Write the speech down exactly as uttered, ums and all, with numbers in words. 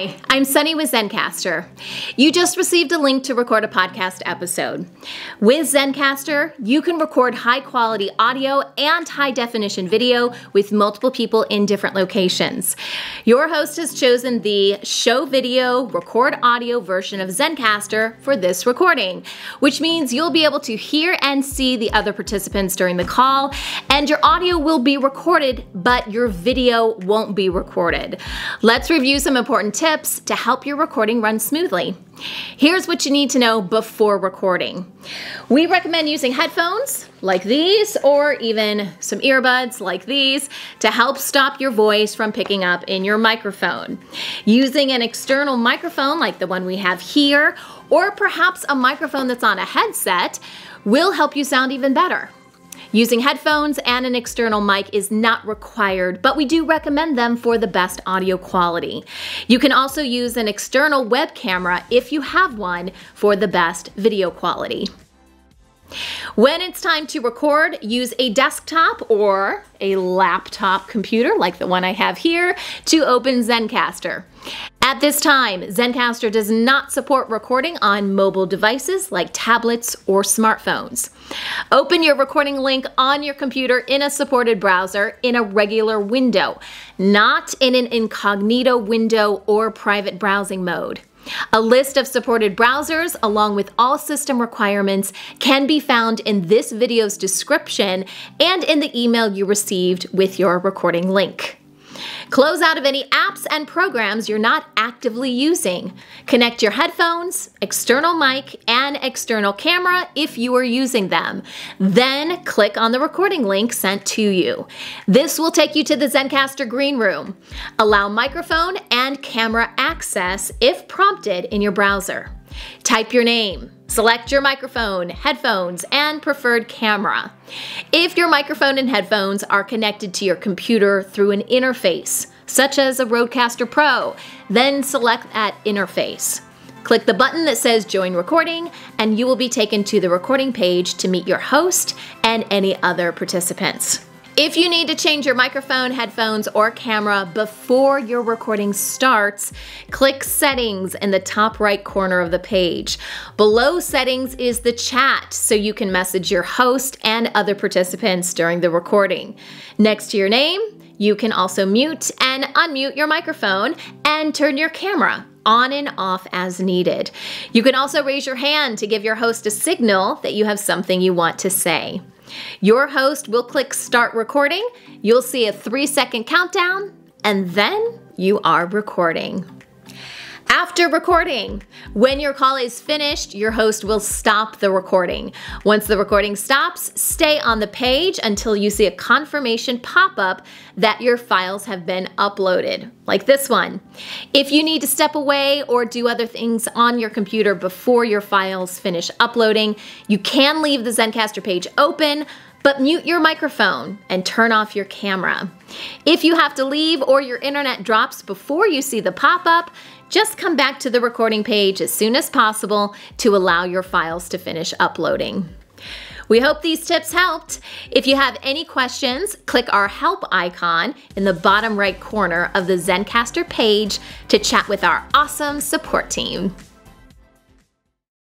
Hi, I'm Sunny with Zencastr. You just received a link to record a podcast episode. With Zencastr, you can record high-quality audio and high-definition video with multiple people in different locations. Your host has chosen the show video, record audio version of Zencastr for this recording, which means you'll be able to hear and see the other participants during the call, and your audio will be recorded, but your video won't be recorded. Let's review some important tips to help your recording run smoothly. Here's what you need to know before recording. We recommend using headphones like these or even some earbuds like these to help stop your voice from picking up in your microphone. Using an external microphone like the one we have here, or perhaps a microphone that's on a headset, will help you sound even better. Using headphones and an external mic is not required, but we do recommend them for the best audio quality. You can also use an external web camera if you have one for the best video quality. When it's time to record, use a desktop or a laptop computer like the one I have here to open Zencastr. At this time, Zencastr does not support recording on mobile devices like tablets or smartphones. Open your recording link on your computer in a supported browser in a regular window, not in an incognito window or private browsing mode. A list of supported browsers, along with all system requirements, can be found in this video's description and in the email you received with your recording link. Close out of any apps and programs you're not actively using. Connect your headphones, external mic, and external camera if you are using them. Then click on the recording link sent to you. This will take you to the Zencastr Green Room. Allow microphone and camera access if prompted in your browser. Type your name. Select your microphone, headphones, and preferred camera. If your microphone and headphones are connected to your computer through an interface, such as a Rodecaster Pro, then select that interface. Click the button that says Join Recording, and you will be taken to the recording page to meet your host and any other participants. If you need to change your microphone, headphones, or camera before your recording starts, click Settings in the top right corner of the page. Below Settings is the chat, so you can message your host and other participants during the recording. Next to your name, you can also mute and unmute your microphone and turn your camera on and off as needed. You can also raise your hand to give your host a signal that you have something you want to say. Your host will click Start Recording. You'll see a three second countdown, and then you are recording. After recording, when your call is finished, your host will stop the recording. Once the recording stops, stay on the page until you see a confirmation pop-up that your files have been uploaded, like this one. If you need to step away or do other things on your computer before your files finish uploading, you can leave the Zencastr page open, but mute your microphone and turn off your camera. If you have to leave or your internet drops before you see the pop-up, just come back to the recording page as soon as possible to allow your files to finish uploading. We hope these tips helped. If you have any questions, click our help icon in the bottom right corner of the Zencastr page to chat with our awesome support team.